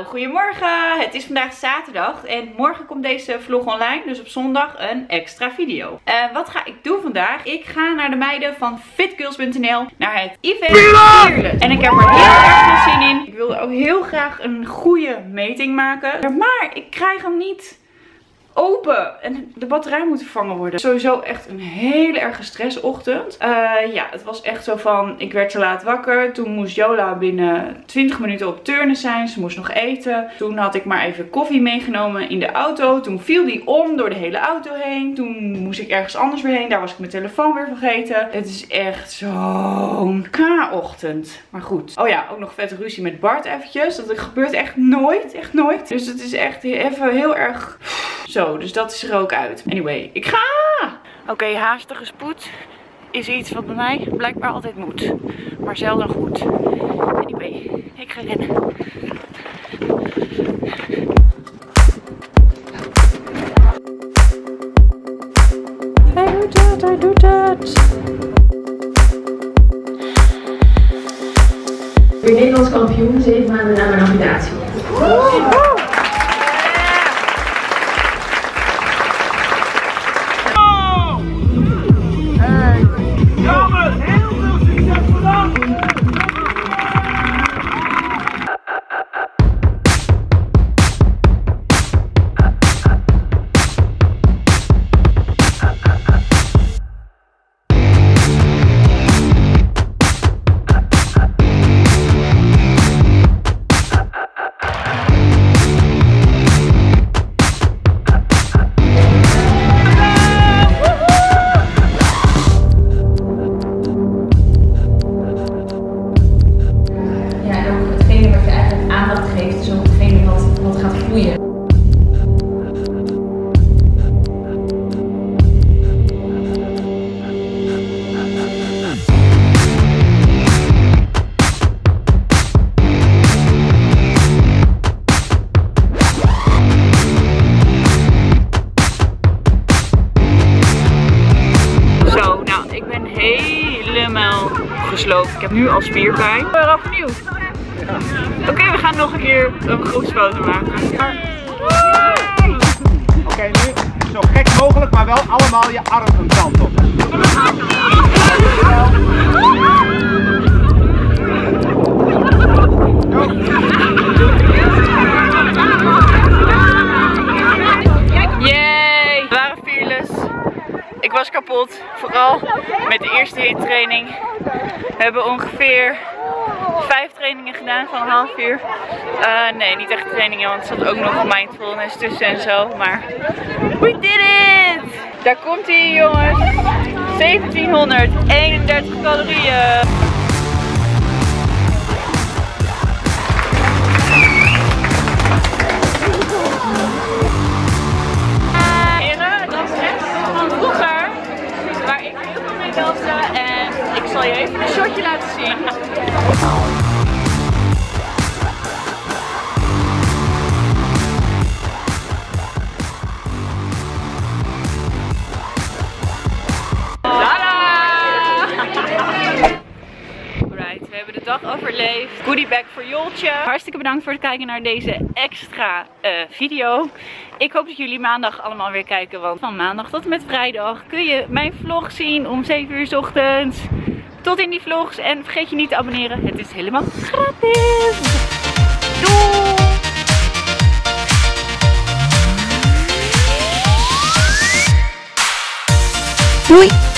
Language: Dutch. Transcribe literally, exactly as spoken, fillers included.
Hallo, goedemorgen. Het is vandaag zaterdag en morgen komt deze vlog online. Dus op zondag een extra video. Uh, wat ga ik doen vandaag? Ik ga naar de meiden van fitgirls punt n l naar het event Fearless. En ik heb er heel erg veel zin in. Ik wilde ook heel graag een goede meting maken. Maar ik krijg hem niet open. En de batterij moet vervangen worden. Sowieso echt een hele erge stressochtend. Uh, ja, het was echt zo van, ik werd te laat wakker. Toen moest Jola binnen twintig minuten op turnen zijn. Ze moest nog eten. Toen had ik maar even koffie meegenomen in de auto. Toen viel die om door de hele auto heen. Toen moest ik ergens anders weer heen. Daar was ik mijn telefoon weer vergeten. Het is echt zo'n k-ochtend. Maar goed. Oh ja, ook nog vette ruzie met Bart eventjes. Dat gebeurt echt nooit. Echt nooit. Dus het is echt even heel erg zo, dus dat is er ook uit. Anyway, ik ga! Oké, okay, haastige spoed is iets wat bij mij blijkbaar altijd moet. Maar zelden goed. Anyway, ik ga rennen. Hij doet het, hij doet het! Ik ben Nederlands kampioen, zeven maanden na mijn amputatie. Ik heb nu al spierpijn. Ik ben wel benieuwd. Oké, okay, we gaan nog een keer een groepsfoto maken. Oké, okay, nu zo gek mogelijk, maar wel allemaal je arm een kant op. Yay! We waren fearless. Ik was kapot, vooral met de eerste hit training. We hebben ongeveer vijf trainingen gedaan van een half uur. Uh, nee, niet echt trainingen, want er zat ook nog mindfulness tussen en zo. Maar we did it! Daar komt ie, jongens. zeventienhonderdeenendertig calorieën. Heren, dat is echt van vroeger, waar ik heel veel mee danste. En ik zal je even een shotje laten zien. Tada! Alright, we hebben de dag overleefd. Goodie bag voor Joltje. Hartstikke bedankt voor het kijken naar deze extra uh, video. Ik hoop dat jullie maandag allemaal weer kijken, want van maandag tot en met vrijdag kun je mijn vlog zien om zeven uur 's ochtends. Tot in die vlogs en vergeet je niet te abonneren. Het is helemaal gratis. Doei! Doei!